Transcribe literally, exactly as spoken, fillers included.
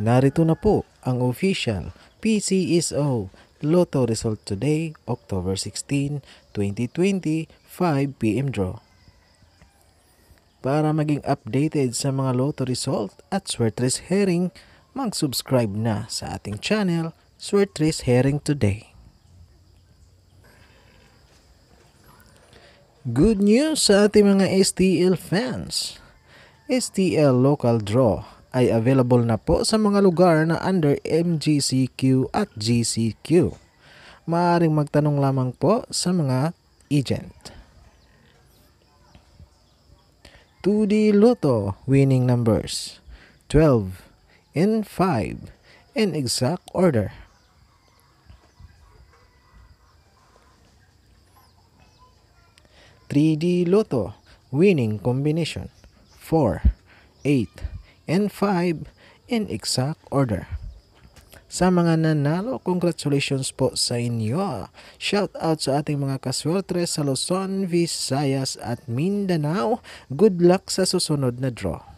Narito na po ang official P C S O Lotto result today, October sixteenth, twenty twenty, five p m draw. Para maging updated sa mga Lotto result at Swertres Hearing, mag-subscribe na sa ating channel, Swertres Hearing Today. Good news sa ating mga S T L fans! S T L Local Draw ay available na po sa mga lugar na under M G C Q at G C Q. Maaaring magtanong lamang po sa mga agent. two D Loto winning numbers twelve and five in exact order. three D Loto winning combination four, eight, and five in exact order. Sa mga nanalo, congratulations po sa inyo. Shout out sa ating mga kaswertres sa Luzon, Visayas at Mindanao. Good luck sa susunod na draw.